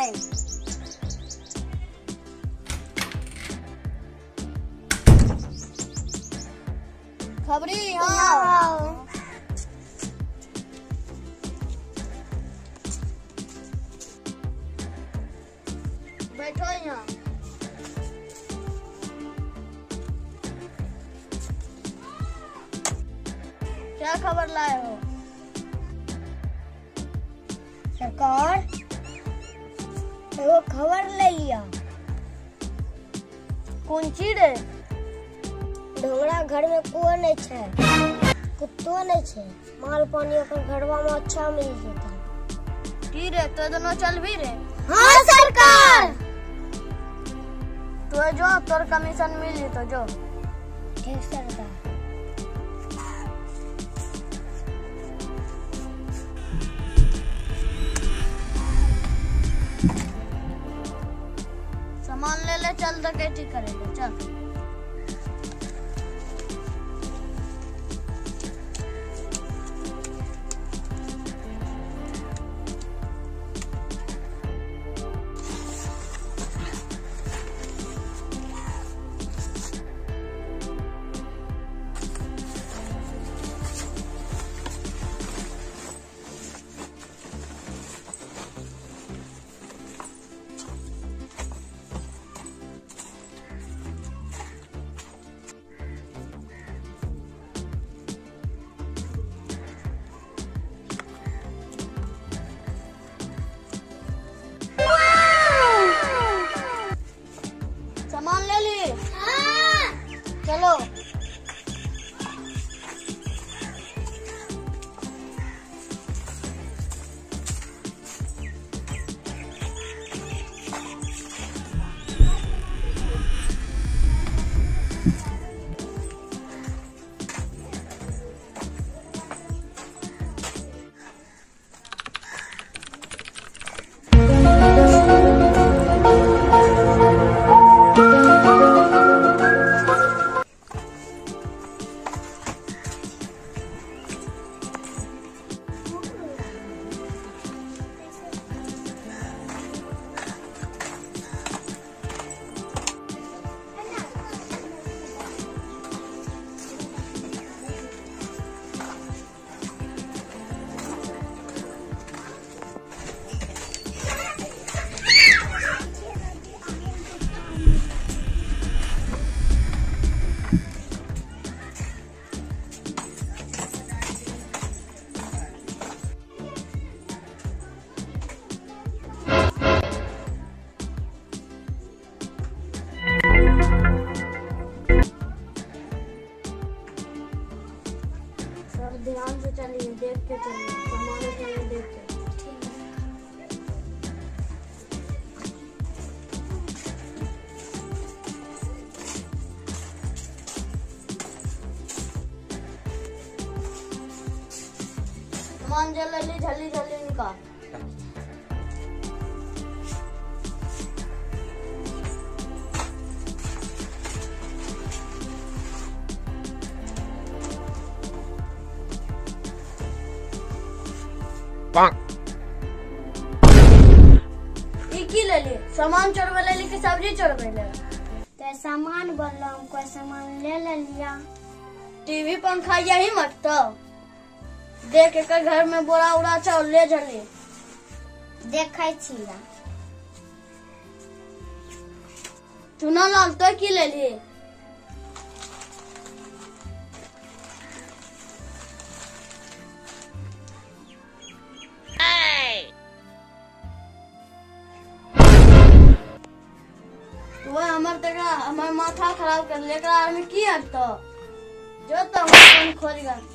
time. खबरी हाँ। बैठो यहाँ। क्या खबर लाए हो? सरकार वो खबर ले लिया। कौन चीज है? ढोंगरा घर में कुआ नहीं छे, कुत्तो नहीं छे, माल पानी अपन घरवा में अच्छा मिल जाता। ठीक है तो दोनों चल भी रहे। हाँ सरकार। तो जो तोर कमीशन मिली तो जो। ठीक सरकार। सामान ले ले चल तो कैटी करेगा चल। चलो ध्यान से चलिए, देख के चलिए, सामान के लिए देख के। सामान जल्दी जल्दी जल्दी इनका ले ले सामान चोरवे ले के सब्जी चोरवे ले ते सामान बोलो कोई सामान ले ले लिया। टीवी पंखा यही मत तो देख एक घर में बोरा उड़ा चाउल ले जली देखा छीला चुना लाल तो की ले ली हमार माथा खराब कर लेकर आर्मी की हटो जो तो हम खोल गए।